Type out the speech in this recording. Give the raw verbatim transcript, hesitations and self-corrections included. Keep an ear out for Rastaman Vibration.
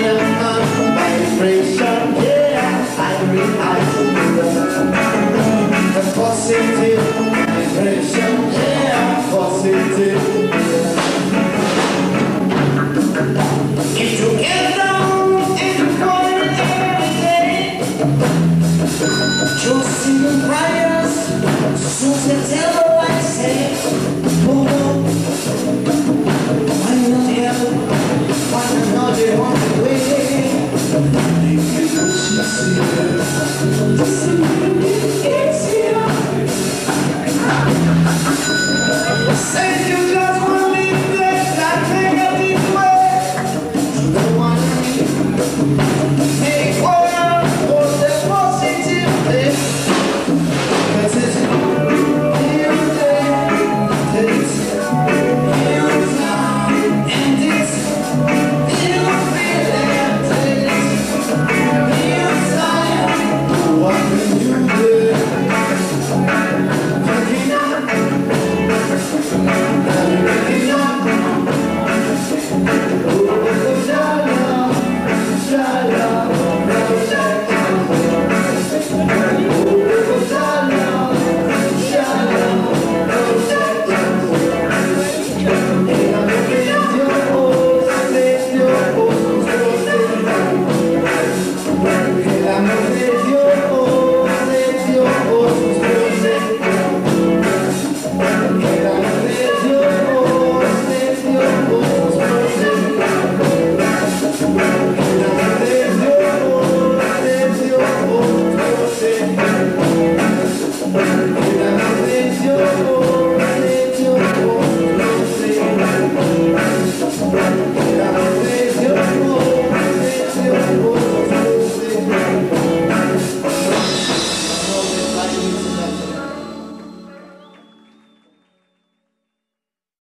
Rastaman vibration, yeah, I realize.